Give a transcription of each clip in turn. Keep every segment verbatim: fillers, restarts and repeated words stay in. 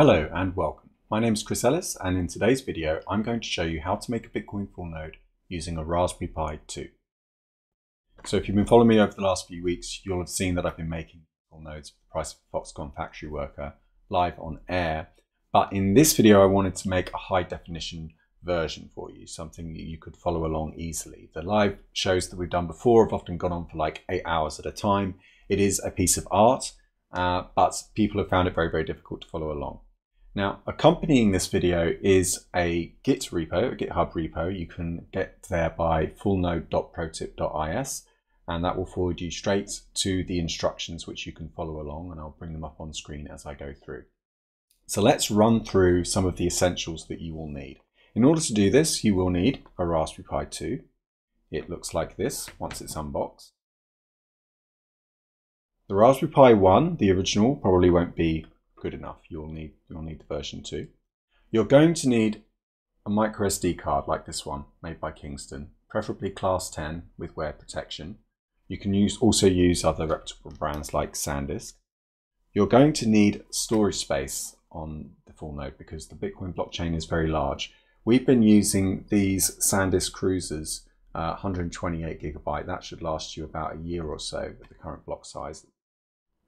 Hello and welcome. My name is Chris Ellis, and in today's video I'm going to show you how to make a Bitcoin Core node using a Raspberry Pi two. So if you've been following me over the last few weeks, you'll have seen that I've been making Core nodes for the price of a Foxconn factory worker live on air. But in this video I wanted to make a high definition version for you, something that you could follow along easily. The live shows that we've done before have often gone on for like eight hours at a time. It is a piece of art, uh, but people have found it very, very difficult to follow along. Now, accompanying this video is a Git repo, a GitHub repo. You can get there by full node dot protip dot is, and that will forward you straight to the instructions which you can follow along, and I'll bring them up on screen as I go through. So let's run through some of the essentials that you will need. In order to do this, you will need a Raspberry Pi two. It looks like this once it's unboxed. The Raspberry Pi one, the original, probably won't be good enough. You'll need, you'll need the version two. You're going to need a micro S D card like this one, made by Kingston, preferably class ten with wear protection. You can use, also use other reputable brands like SanDisk. You're going to need storage space on the full node because the Bitcoin blockchain is very large. We've been using these SanDisk cruisers, uh, one hundred twenty-eight gigabyte. That should last you about a year or so at the current block size.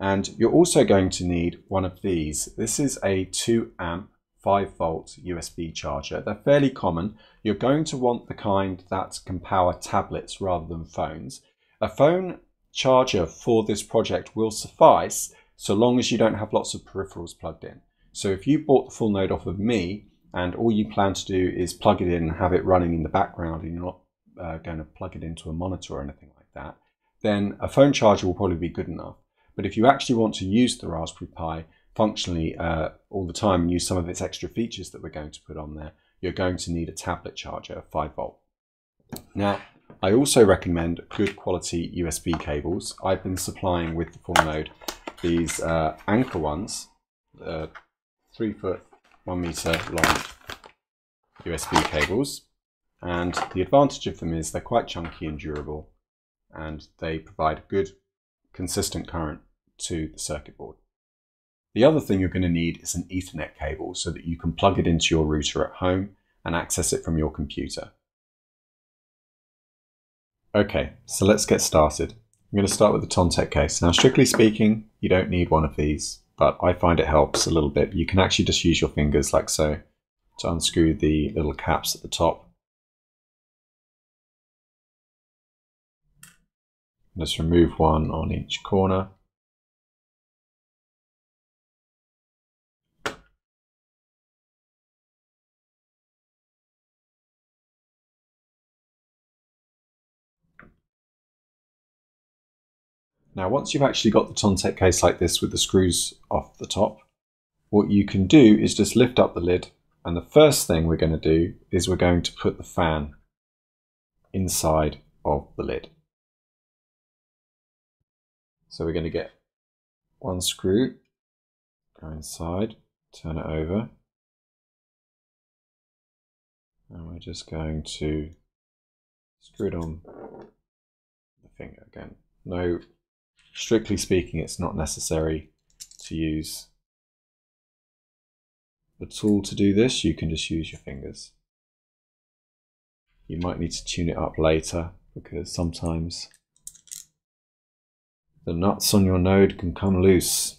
And you're also going to need one of these. This is a two amp, five volt U S B charger. They're fairly common. You're going to want the kind that can power tablets rather than phones. A phone charger for this project will suffice so long as you don't have lots of peripherals plugged in. So if you bought the full node off of me, and all you plan to do is plug it in and have it running in the background, and you're not uh, going to plug it into a monitor or anything like that, then a phone charger will probably be good enough. But if you actually want to use the Raspberry Pi functionally uh, all the time and use some of its extra features that we're going to put on there, you're going to need a tablet charger, five volt. Now, I also recommend good quality U S B cables. I've been supplying with the full node these uh, Anker ones, uh, three foot, one meter long U S B cables, and the advantage of them is they're quite chunky and durable, and they provide good consistent current to the circuit board. The other thing you're going to need is an Ethernet cable so that you can plug it into your router at home and access it from your computer. Okay, so let's get started. I'm going to start with the Tontec case. Now, strictly speaking, you don't need one of these, but I find it helps a little bit. You can actually just use your fingers like so to unscrew the little caps at the top. Let's remove one on each corner. Now, once you've actually got the Tontec case like this with the screws off the top, what you can do is just lift up the lid, and the first thing we're going to do is we're going to put the fan inside of the lid. So we're going to get one screw, go inside, turn it over, and we're just going to screw it on the finger again. No. Strictly speaking, it's not necessary to use a tool to do this. You can just use your fingers. You might need to tune it up later because sometimes the nuts on your node can come loose.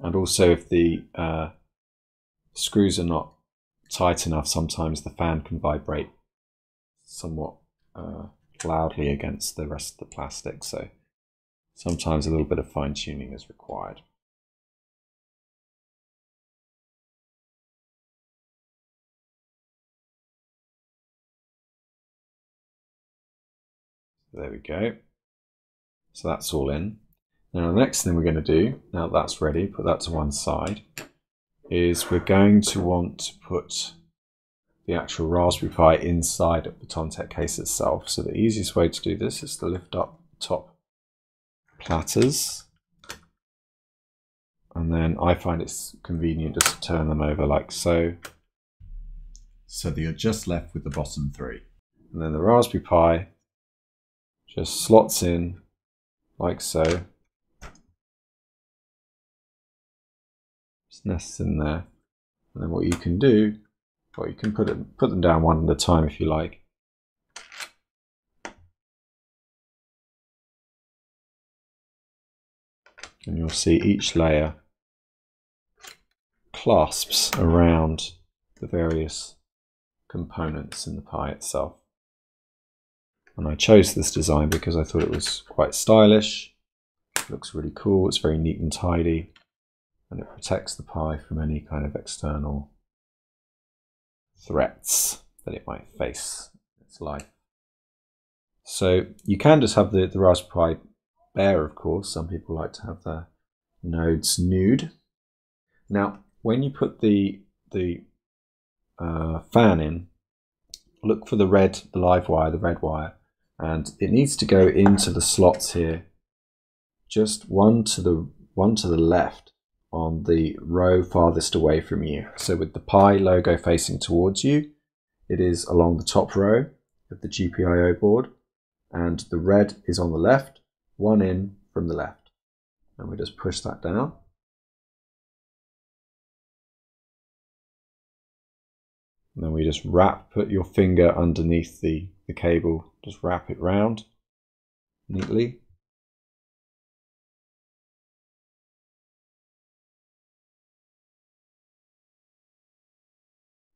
And also if the uh, screws are not tight enough, sometimes the fan can vibrate somewhat uh, loudly against the rest of the plastic, so sometimes a little bit of fine-tuning is required. There we go. So that's all in. Now the next thing we're going to do, now that's ready, put that to one side, is we're going to want to put the actual Raspberry Pi inside of the Tontec case itself. So the easiest way to do this is to lift up the top platters, and then I find it's convenient just to turn them over like so, so that you're just left with the bottom three. And then the Raspberry Pi just slots in like so, nests in there. And then what you can do, well, you can put it, put them down one at a time if you like. And you'll see each layer clasps around the various components in the Pi itself. And I chose this design because I thought it was quite stylish. It looks really cool, it's very neat and tidy, and it protects the Pi from any kind of external threats that it might face in its life. So you can just have the, the Raspberry Pi bare, of course. Some people like to have their nodes nude. Now, when you put the, the uh, fan in, look for the red, the live wire, the red wire, and it needs to go into the slots here, just one to the one to the left on the row farthest away from you. So with the Pi logo facing towards you, it is along the top row of the G P I O board, and the red is on the left, one in from the left. And we just push that down. And then we just wrap, put your finger underneath the, the cable, just wrap it round neatly.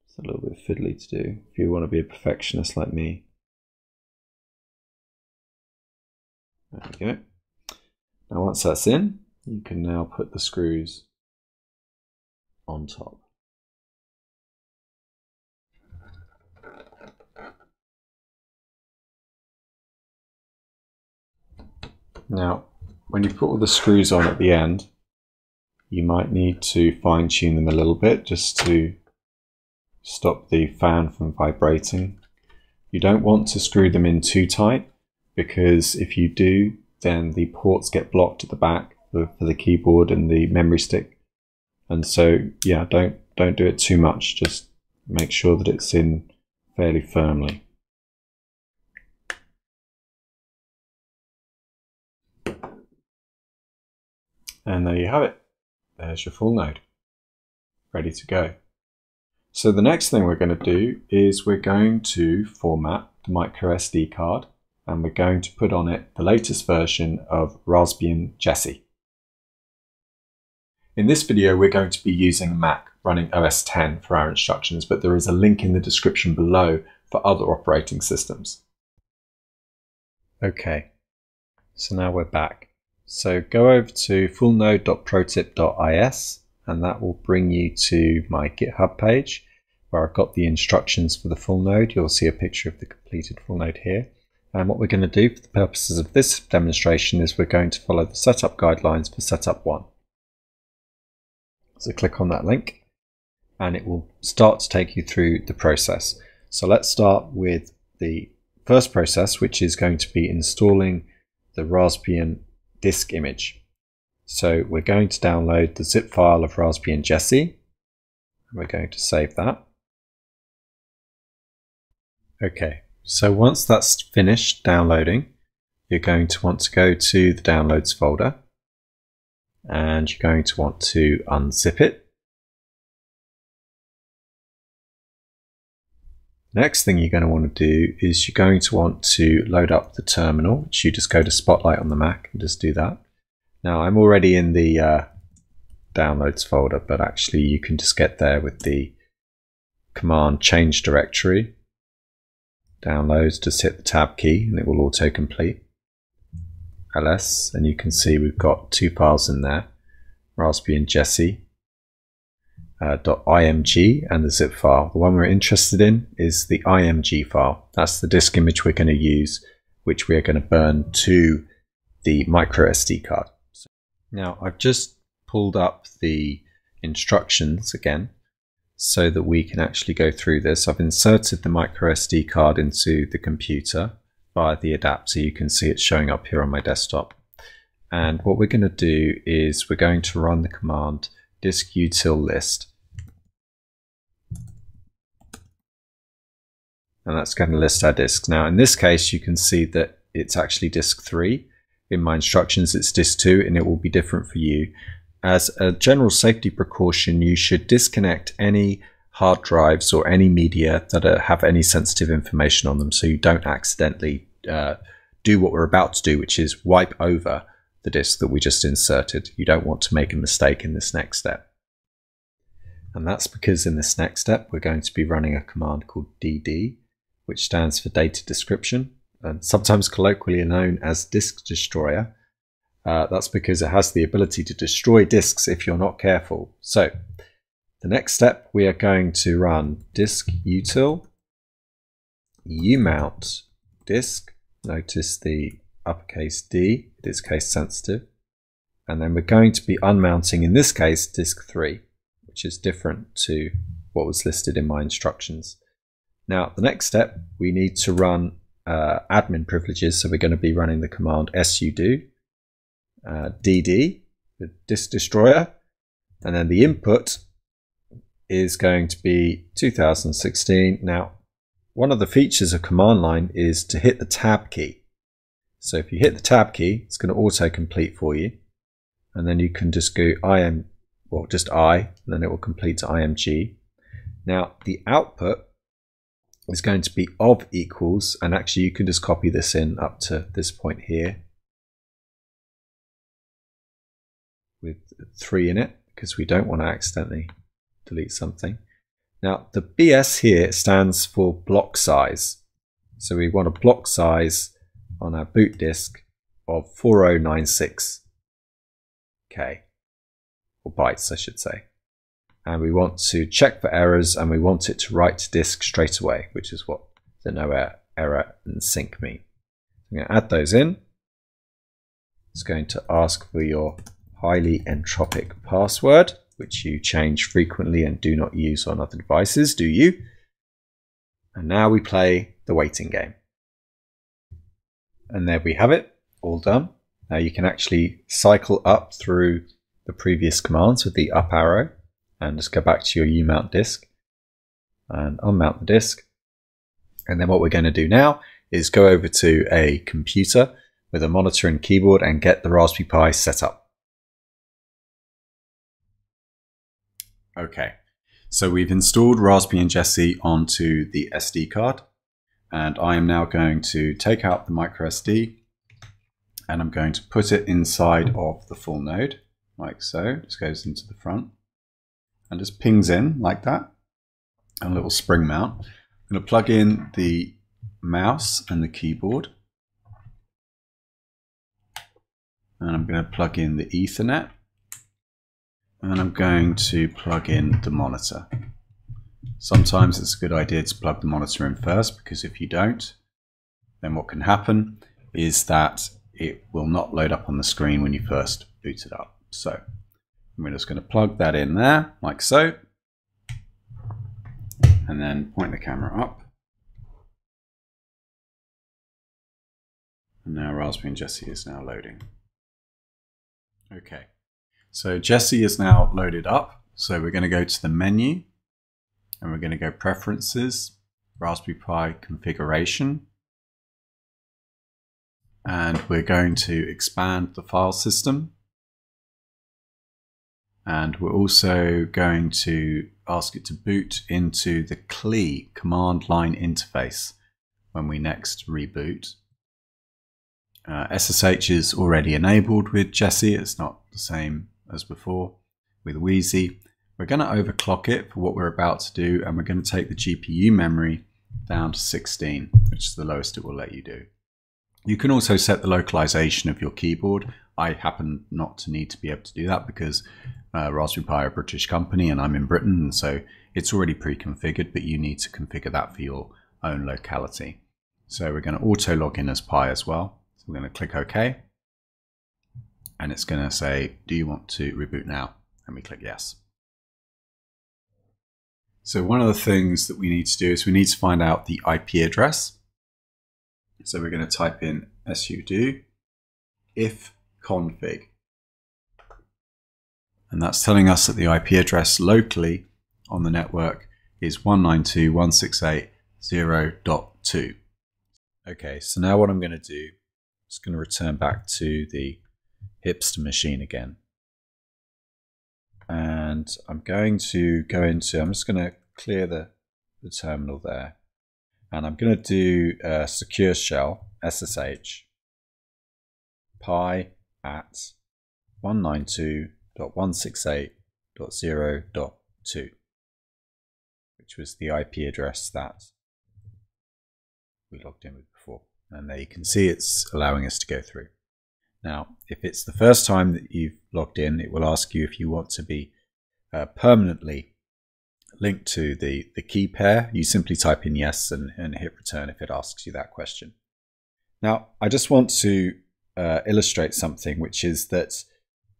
It's a little bit fiddly to do if you want to be a perfectionist like me. There we go. Now once that's in, you can now put the screws on top. Now, when you put all the screws on at the end, you might need to fine-tune them a little bit just to stop the fan from vibrating. You don't want to screw them in too tight, because if you do, then the ports get blocked at the back for, for the keyboard and the memory stick. And so, yeah, don't don't do it too much. Just make sure that it's in fairly firmly. And there you have it. There's your full node, ready to go. So the next thing we're going to do is we're going to format the microSD card, and we're going to put on it the latest version of Raspbian Jessie. In this video, we're going to be using a Mac running O S ten for our instructions, but there is a link in the description below for other operating systems. Okay, so now we're back. So go over to full node dot protip dot I S, and that will bring you to my GitHub page where I've got the instructions for the full node. You'll see a picture of the completed full node here. And what we're going to do for the purposes of this demonstration is we're going to follow the setup guidelines for setup one. So click on that link and it will start to take you through the process. So let's start with the first process, which is going to be installing the Raspbian disk image. So we're going to download the zip file of Raspbian Jessie, and we're going to save that. Okay, so once that's finished downloading, you're going to want to go to the downloads folder, and you're going to want to unzip it. Next thing you're going to want to do is you're going to want to load up the terminal, which you just go to Spotlight on the Mac and just do that. Now I'm already in the uh, downloads folder, but actually you can just get there with the command change directory, downloads, just hit the tab key and it will autocomplete, ls, and you can see we've got two files in there, Raspbian Jessie. Uh, .img and the zip file. The one we're interested in is the img file. That's the disk image we're going to use, which we are going to burn to the microSD card. So now I've just pulled up the instructions again so that we can actually go through this. I've inserted the microSD card into the computer via the adapter. You can see it's showing up here on my desktop. And what we're going to do is we're going to run the command disk util list, and that's going to list our disks. Now in this case you can see that it's actually disk three. In my instructions it's disk two, and it will be different for you. as a general safety precaution, you should disconnect any hard drives or any media that are, have any sensitive information on them, so you don't accidentally uh, do what we're about to do, which is wipe over the disk that we just inserted. You don't want to make a mistake in this next step. And that's because in this next step, we're going to be running a command called D D, which stands for data description, and sometimes colloquially known as disk destroyer. Uh, that's because it has the ability to destroy disks if you're not careful. So the next step, we are going to run disk util umount disk. Notice the uppercase D, it is case sensitive. And then we're going to be unmounting, in this case, disk three, which is different to what was listed in my instructions. Now, the next step, we need to run uh, admin privileges. So we're going to be running the command sudo uh, dd, the disk destroyer, and then the input is going to be two thousand sixteen. Now, one of the features of command line is to hit the tab key. So if you hit the tab key, it's going to autocomplete for you. And then you can just go I M, well, just I, and then it will complete to I M G. Now, the output is going to be of equals, and actually you can just copy this in up to this point here with three in it, because we don't want to accidentally delete something. Now the B S here stands for block size. So we want a block size on our boot disk of four thousand ninety-six K, or bytes I should say. And we want to check for errors, and we want it to write to disk straight away, which is what the no error and sync mean. I'm going to add those in. It's going to ask for your highly entropic password, which you change frequently and do not use on other devices, do you? And now we play the waiting game. And there we have it, all done. Now you can actually cycle up through the previous commands with the up arrow, and just go back to your umount disk and unmount the disk. And then what we're going to do now is go over to a computer with a monitor and keyboard and get the Raspberry Pi set up. Okay, so we've installed Raspbian Jessie onto the S D card, and I am now going to take out the micro S D and I'm going to put it inside of the full node, like so. Just goes into the front and just pings in like that, and a little spring mount. I'm going to plug in the mouse and the keyboard, and I'm going to plug in the Ethernet, and I'm going to plug in the monitor. Sometimes it's a good idea to plug the monitor in first, because if you don't, then what can happen is that it will not load up on the screen when you first boot it up. So we're just going to plug that in there, like so, and then point the camera up. And now Raspbian Jessie is now loading. Okay, so Jessie is now loaded up. So we're going to go to the menu, and we're going to go Preferences, Raspberry Pi Configuration, and we're going to expand the file system. And we're also going to ask it to boot into the C L I command line interface when we next reboot. Uh, S S H is already enabled with Jessie. It's not the same as before with Wheezy. We're going to overclock it for what we're about to do, and we're going to take the G P U memory down to sixteen, which is the lowest it will let you do. You can also set the localization of your keyboard. I happen not to need to be able to do that because uh, Raspberry Pi are a British company and I'm in Britain, and so it's already pre-configured, but you need to configure that for your own locality. So we're going to auto-log in as Pi as well. So we're going to click OK, and it's going to say, do you want to reboot now? And we click yes. So one of the things that we need to do is we need to find out the I P address. So we're going to type in sudo if config, and that's telling us that the I P address locally on the network is one ninety-two dot one sixty-eight dot zero dot two. Okay, so now what I'm going to do is going to return back to the hipster machine again, and I'm going to go into, I'm just going to clear the, the terminal there, and I'm going to do uh, secure shell S S H pi at one ninety-two dot one sixty-eight dot zero dot two, which was the I P address that we logged in with before. And there you can see it's allowing us to go through. Now, if it's the first time that you've logged in, it will ask you if you want to be uh, permanently linked to the, the key pair. You simply type in yes and, and hit return if it asks you that question. Now, I just want to uh, illustrate something, which is that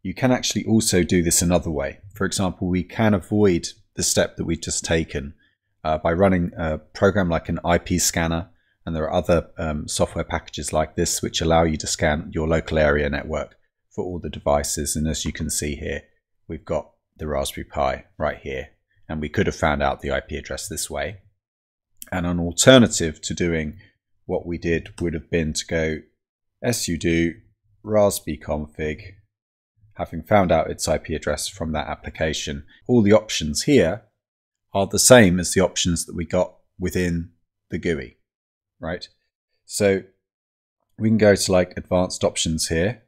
you can actually also do this another way. For example, we can avoid the step that we've just taken uh, by running a program like an I P scanner. And there are other um, software packages like this which allow you to scan your local area network for all the devices. And as you can see here, we've got the Raspberry Pi right here. And we could have found out the I P address this way. And an alternative to doing what we did would have been to go sudo raspberry config, having found out its I P address from that application. All the options here are the same as the options that we got within the G U I. Right, so we can go to like advanced options here.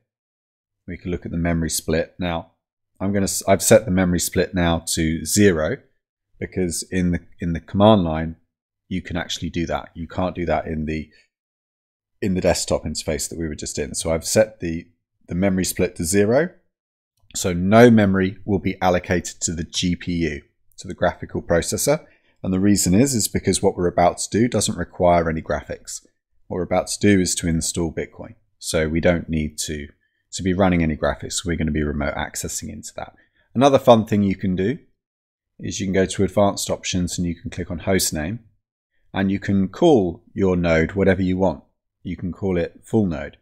We can look at the memory split. Now, I'm going to I've set the memory split now to zero because in the in the command line you can actually do that. You can't do that in the in the desktop interface that we were just in. So I've set the the memory split to zero. So no memory will be allocated to the G P U, to the graphical processor. And the reason is, is because what we're about to do doesn't require any graphics. What we're about to do is to install Bitcoin. So we don't need to, to be running any graphics. We're going to be remote accessing into that. Another fun thing you can do is you can go to advanced options and you can click on hostname, and you can call your node whatever you want. You can call it full node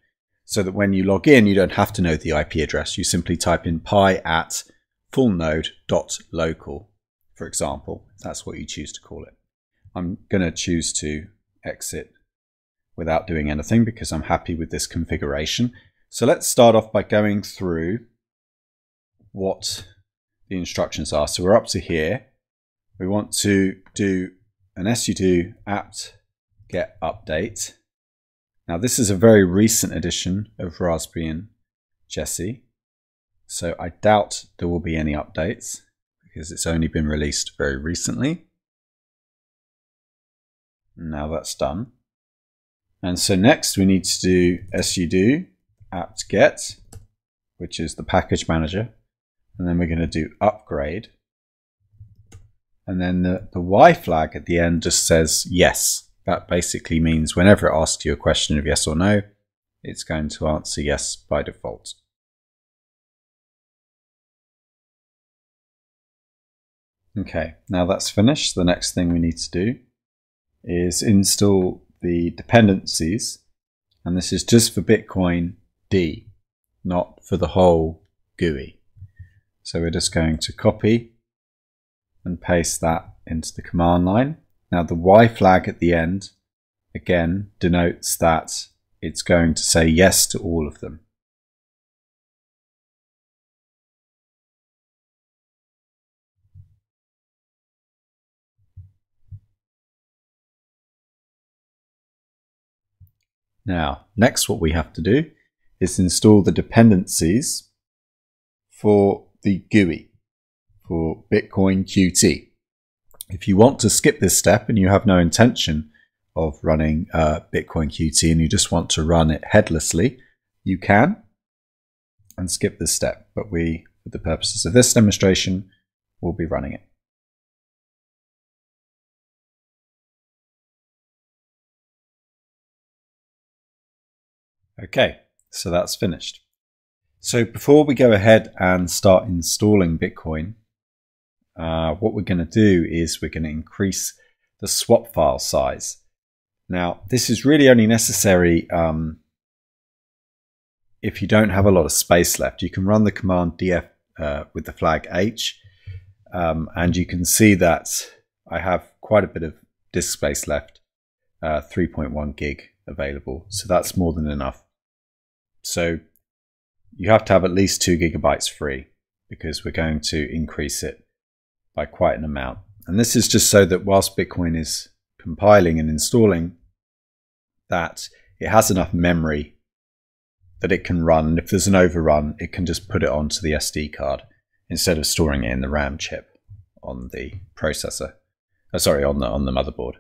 so that when you log in, you don't have to know the I P address. You simply type in pi at full node dot local. For example, that's what you choose to call it. I'm going to choose to exit without doing anything because I'm happy with this configuration. So let's start off by going through what the instructions are. So we're up to here. We want to do an sudo apt get update. Now this is a very recent edition of Raspbian Jessie, so I doubt there will be any updates, because it's only been released very recently. Now that's done. And so next we need to do sudo apt get, which is the package manager. And then we're going to do upgrade. And then the, the Y flag at the end just says yes. That basically means whenever it asks you a question of yes or no, it's going to answer yes by default. Okay, now that's finished. The next thing we need to do is install the dependencies. And this is just for Bitcoin D, not for the whole G U I. So we're just going to copy and paste that into the command line. Now the Y flag at the end, again, denotes that it's going to say yes to all of them. Now, next what we have to do is install the dependencies for the G U I, for Bitcoin Q T. If you want to skip this step and you have no intention of running uh, Bitcoin Q T and you just want to run it headlessly, you can and skip this step. But we, for the purposes of this demonstration, will be running it. Okay, so that's finished. So before we go ahead and start installing Bitcoin, uh, what we're going to do is we're going to increase the swap file size. Now, this is really only necessary um, if you don't have a lot of space left. You can run the command df uh, with the flag h, um, and you can see that I have quite a bit of disk space left, uh, three point one gig available. So that's more than enough. So you have to have at least two gigabytes free. because we're going to increase it by quite an amount. And this is just so that whilst Bitcoin is compiling and installing, that it has enough memory that it can run. And if there's an overrun, it can just put it onto the S D card instead of storing it in the RAM chip on the processor. Oh, sorry, on the on the motherboard.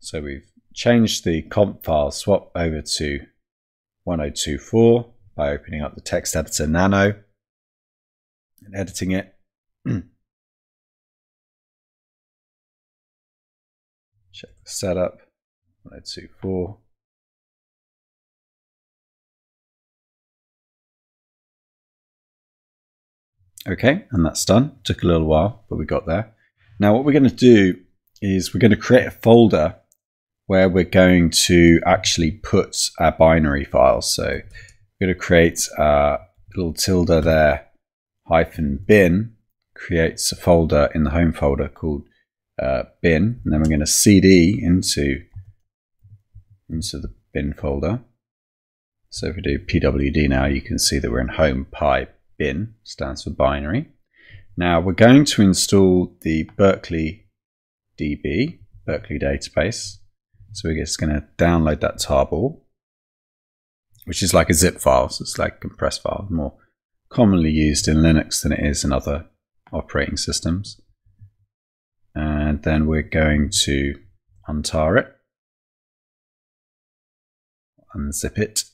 So we've changed the comp file swap over to ten twenty-four by opening up the text editor Nano and editing it. Check the setup. ten twenty-four. Okay, and that's done. Took a little while, but we got there. Now what we're going to do is we're going to create a folder where we're going to actually put our binary files. So we're going to create a little tilde there, hyphen bin, creates a folder in the home folder called uh, bin, and then we're going to cd into, into the bin folder. So if we do pwd now, you can see that we're in home pi bin, stands for binary. Now we're going to install the Berkeley D B, Berkeley database. So we're just going to download that tarball, which is like a zip file. So it's like a compressed file, more commonly used in Linux than it is in other operating systems. And then we're going to untar it, unzip it.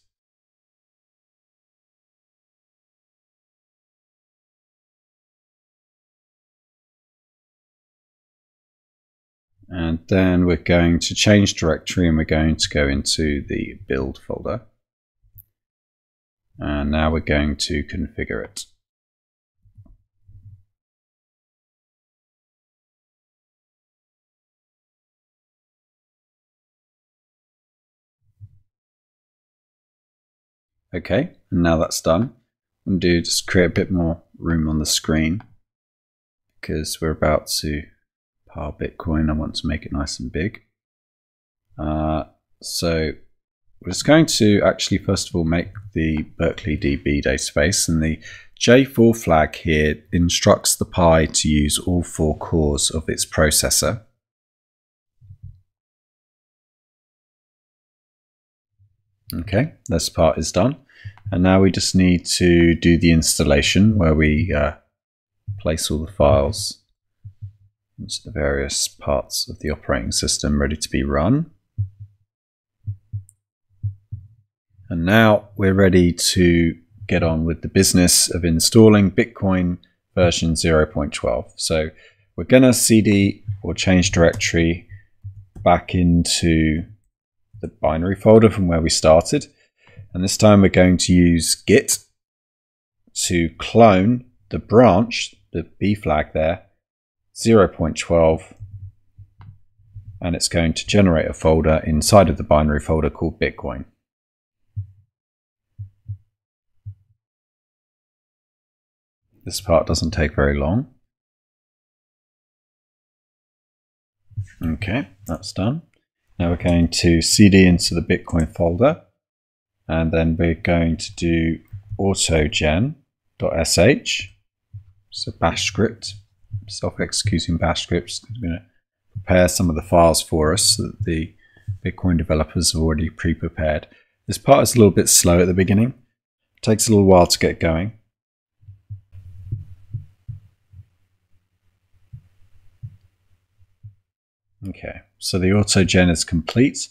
And then we're going to change directory and we're going to go into the build folder. And now we're going to configure it. Okay, and now that's done. I'm going to just create a bit more room on the screen because we're about to our Bitcoin. I want to make it nice and big. Uh, so we're just going to actually first of all make the Berkeley D B database, and the J four flag here instructs the Pi to use all four cores of its processor. Okay, this part is done. And now we just need to do the installation where we uh, place all the files into the various parts of the operating system ready to be run. And now we're ready to get on with the business of installing Bitcoin version zero point twelve. So we're going to cd or change directory back into the binary folder from where we started. And this time we're going to use git to clone the branch, the B flag there, zero point twelve, and it's going to generate a folder inside of the binary folder called Bitcoin. This part doesn't take very long. Okay, that's done. Now we're going to cd into the Bitcoin folder, and then we're going to do autogen.sh, so bash script, self-executing bash scripts. It's going to prepare some of the files for us so that the Bitcoin developers have already pre-prepared. This part is a little bit slow at the beginning. It takes a little while to get going. Okay, so the autogen is complete.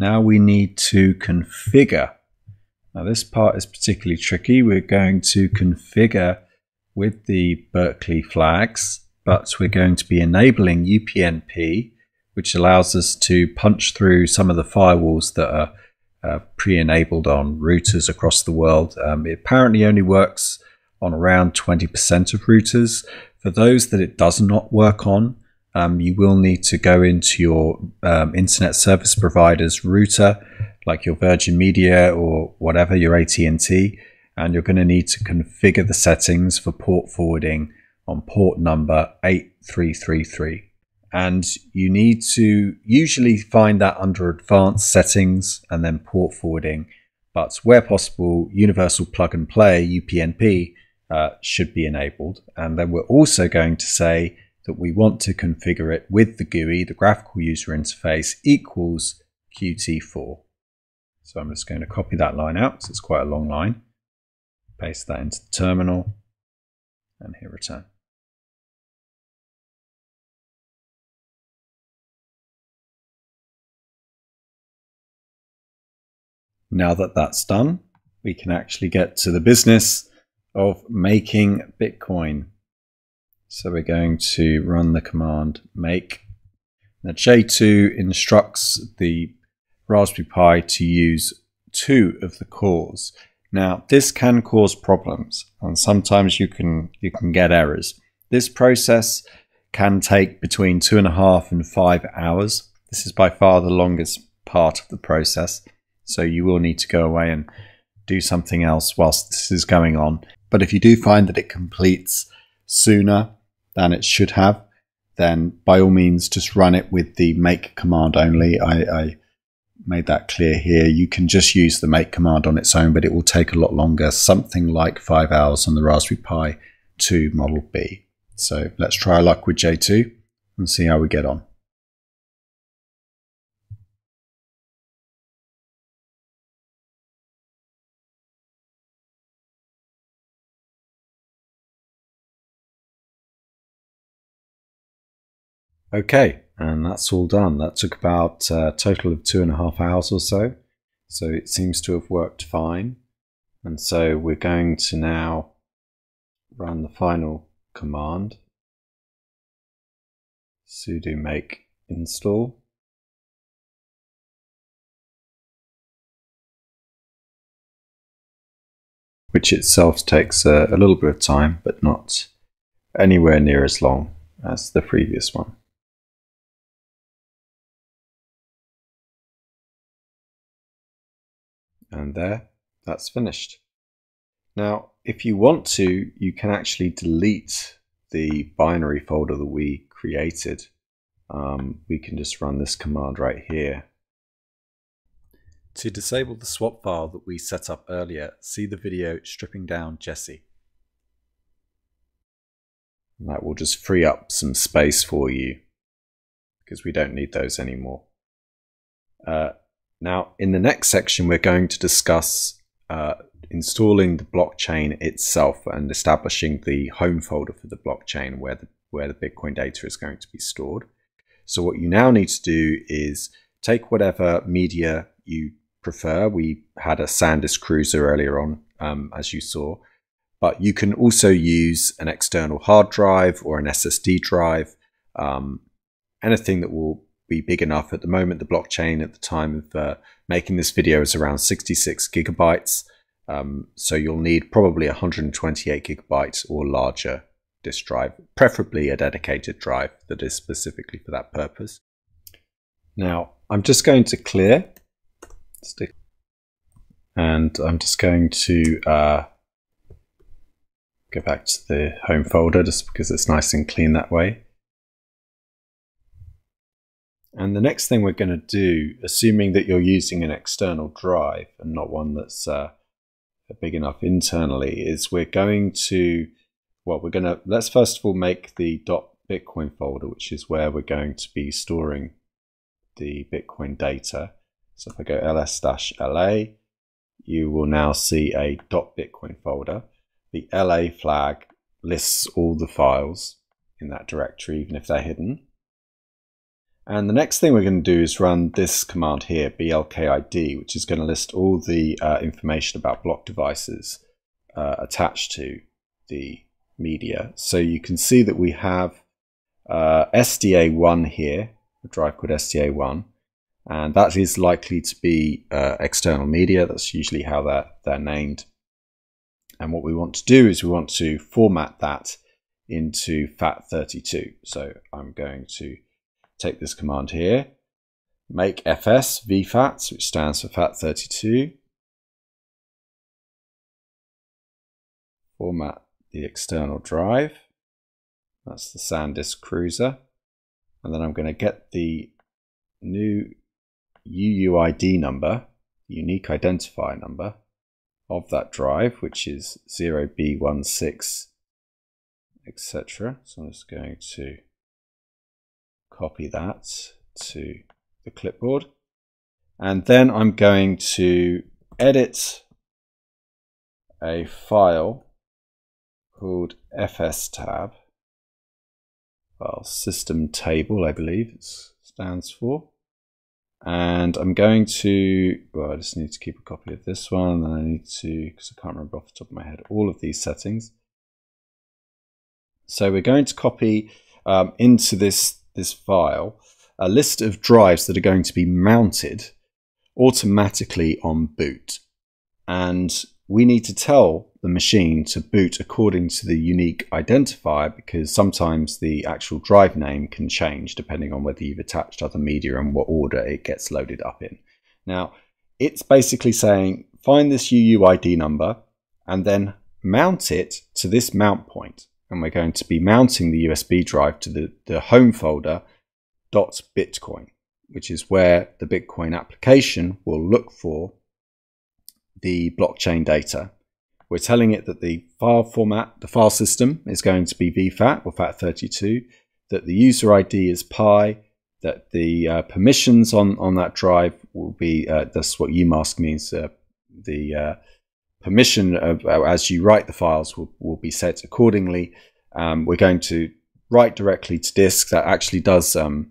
Now we need to configure. Now this part is particularly tricky. We're going to configure with the Berkeley flags, but we're going to be enabling U P N P, which allows us to punch through some of the firewalls that are uh, pre-enabled on routers across the world. Um, it apparently only works on around twenty percent of routers. For those that it does not work on, um, you will need to go into your um, internet service provider's router, like your Virgin Media or whatever, your A T and T, and you're going to need to configure the settings for port forwarding on port number eight three three three. And you need to usually find that under advanced settings and then port forwarding, but where possible, universal plug and play U P N P uh, should be enabled. And then we're also going to say that we want to configure it with the G U I, the graphical user interface, equals Q T four. So I'm just going to copy that line out, because it's quite a long line. Paste that into the terminal and hit return. Now that that's done, we can actually get to the business of making Bitcoin. So we're going to run the command make. Now J two instructs the Raspberry Pi to use two of the cores. Now this can cause problems, and sometimes you can you can get errors. This process can take between two and a half and five hours. This is by far the longest part of the process. So you will need to go away and do something else whilst this is going on. But if you do find that it completes sooner than it should have, then by all means, just run it with the make command only. I, I made that clear here. You can just use the make command on its own, but it will take a lot longer, something like five hours on the Raspberry Pi two Model B. So let's try our luck with J two and see how we get on. Okay, and that's all done. That took about a total of two and a half hours or so. So it seems to have worked fine. And so we're going to now run the final command, sudo make install. Which itself takes a, a little bit of time, but not anywhere near as long as the previous one. And there, that's finished. Now, if you want to, you can actually delete the binary folder that we created. Um, we can just run this command right here. To disable the swap file that we set up earlier, see the video stripping down Jessie. And that will just free up some space for you, because we don't need those anymore. Uh, Now, in the next section, we're going to discuss uh, installing the blockchain itself and establishing the home folder for the blockchain where the, where the Bitcoin data is going to be stored. So what you now need to do is take whatever media you prefer. We had a SanDisk Cruiser earlier on, um, as you saw, but you can also use an external hard drive or an S S D drive, um, anything that will be big enough. At the moment, the blockchain at the time of uh, making this video is around sixty-six gigabytes. Um, so you'll need probably one hundred twenty-eight gigabytes or larger disk drive, preferably a dedicated drive that is specifically for that purpose. Now, I'm just going to clear, stick, and I'm just going to uh, go back to the home folder just because it's nice and clean that way. And the next thing we're going to do, assuming that you're using an external drive and not one that's uh, big enough internally, is we're going to, well, we're going to, let's first of all make the .bitcoin folder, which is where we're going to be storing the Bitcoin data. So if I go L S dash L A, you will now see a .bitcoin folder. The L A flag lists all the files in that directory, even if they're hidden. And the next thing we're going to do is run this command here, B L K I D, which is going to list all the uh, information about block devices uh, attached to the media. So you can see that we have uh, S D A one here, a drive called S D A one, and that is likely to be uh, external media. That's usually how they're, they're named. And what we want to do is we want to format that into FAT thirty-two. So I'm going to take this command here, make F S V FAT, which stands for FAT thirty-two, format the external drive, that's the SanDisk Cruiser, and then I'm going to get the new U U I D number, unique identifier number, of that drive, which is zero B one six, et cetera. So I'm just going to copy that to the clipboard. And then I'm going to edit a file called F S tab, well, system table, I believe it stands for. And I'm going to, well, I just need to keep a copy of this one, and I need to, because I can't remember off the top of my head, all of these settings. So we're going to copy um, into this, this file a list of drives that are going to be mounted automatically on boot. And we need to tell the machine to boot according to the unique identifier, because sometimes the actual drive name can change depending on whether you've attached other media and what order it gets loaded up in. Now, it's basically saying, find this U U I D number and then mount it to this mount point. And we're going to be mounting the U S B drive to the, the home folder .bitcoin, which is where the Bitcoin application will look for the blockchain data. We're telling it that the file format, the file system is going to be V FAT or FAT thirty-two, that the user I D is Pi, that the uh, permissions on, on that drive will be, uh, that's what U mask means, uh, the uh, permission of, uh, as you write the files will, will be set accordingly. Um, we're going to write directly to disk. That actually does um,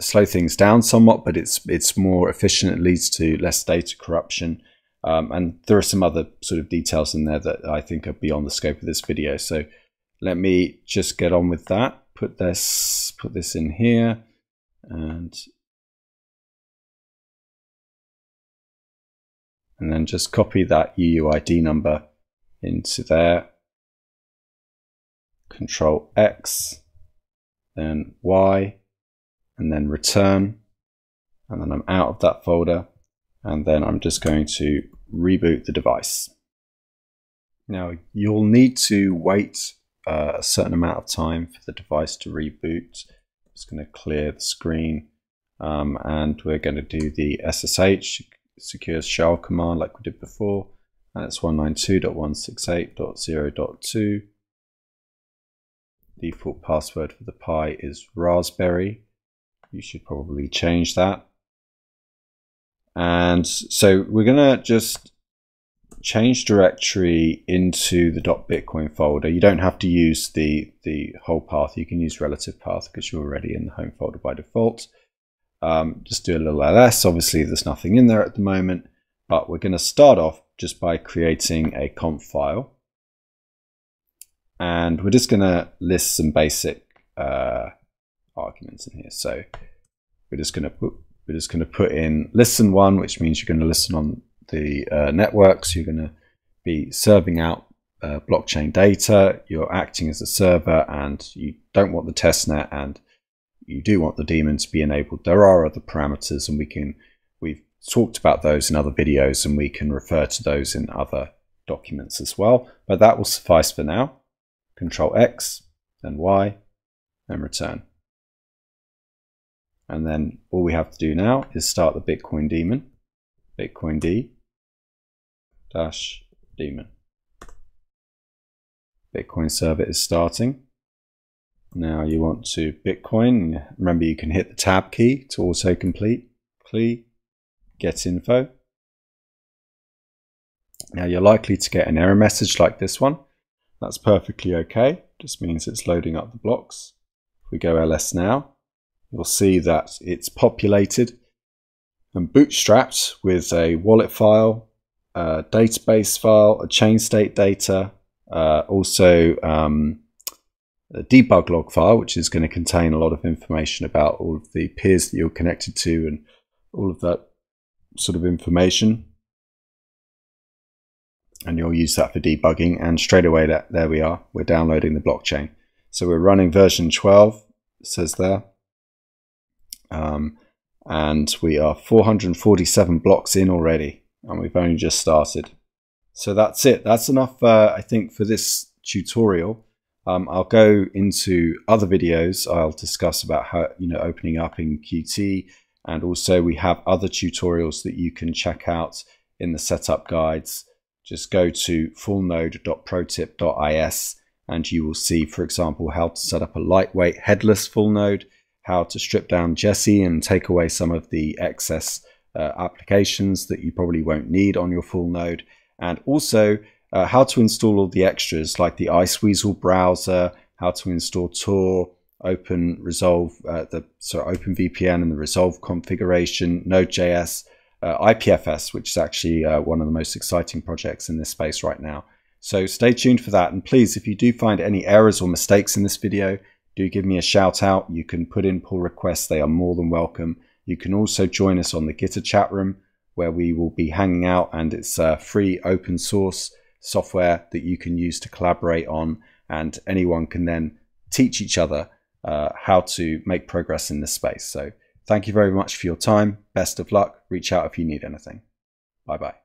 slow things down somewhat, but it's, it's more efficient. It leads to less data corruption. Um, and there are some other sort of details in there that I think are beyond the scope of this video. So let me just get on with that. Put this, put this in here, and and then just copy that U U I D number into there. Control X, then Y, and then return, and then I'm out of that folder. And then I'm just going to reboot the device. Now, you'll need to wait uh, a certain amount of time for the device to reboot. I'm just going to clear the screen, um, and we're going to do the S S H, secure shell command, like we did before. And it's one ninety-two dot one sixty-eight dot zero dot two. Default password for the Pi is Raspberry. You should probably change that. And so we're going to just change directory into the .bitcoin folder. You don't have to use the, the whole path. You can use relative path because you're already in the home folder by default. Um, just do a little L S. Obviously, there's nothing in there at the moment, but we're going to start off just by creating a conf file. And we're just going to list some basic uh, arguments in here. So we're just going to put We're just going to put in listen one, which means you're going to listen on the uh, network. So you're going to be serving out uh, blockchain data. You're acting as a server, and you don't want the testnet, and you do want the daemon to be enabled. There are other parameters, and we can we've talked about those in other videos, and we can refer to those in other documents as well. But that will suffice for now. Control X, then Y, then return. And then all we have to do now is start the Bitcoin daemon, Bitcoin D dash daemon. Bitcoin server is starting. Now you want to Bitcoin. Remember, you can hit the tab key to autocomplete. Please get info. Now you're likely to get an error message like this one. That's perfectly okay. Just means it's loading up the blocks. If we go L S now, you'll see that it's populated and bootstrapped with a wallet file, a database file, a chain state data, uh, also um, a debug log file, which is going to contain a lot of information about all of the peers that you're connected to and all of that sort of information. And you'll use that for debugging. And straight away, that, there we are. We're downloading the blockchain. So we're running version twelve, it says there. Um, and we are four hundred forty-seven blocks in already, and we've only just started. So that's it. That's enough, uh, I think, for this tutorial. Um, I'll go into other videos. I'll discuss about how, you know, opening up in Qt, and also we have other tutorials that you can check out in the setup guides. just go to full node dot protip dot I S and you will see, for example, how to set up a lightweight headless full node, how to strip down Jessie and take away some of the excess uh, applications that you probably won't need on your full node, and also uh, how to install all the extras like the Iceweasel browser, how to install Tor, Open Resolve, uh, the sorry, Open V P N and the Resolve configuration, Node dot J S, uh, I P F S, which is actually uh, one of the most exciting projects in this space right now. So stay tuned for that. And please, if you do find any errors or mistakes in this video, do give me a shout out. You can put in pull requests. They are more than welcome. You can also join us on the Gitter chat room where we will be hanging out, and it's uh, free open source software that you can use to collaborate on, and anyone can then teach each other Uh, how to make progress in this space. So thank you very much for your time. Best of luck. Reach out if you need anything. Bye bye.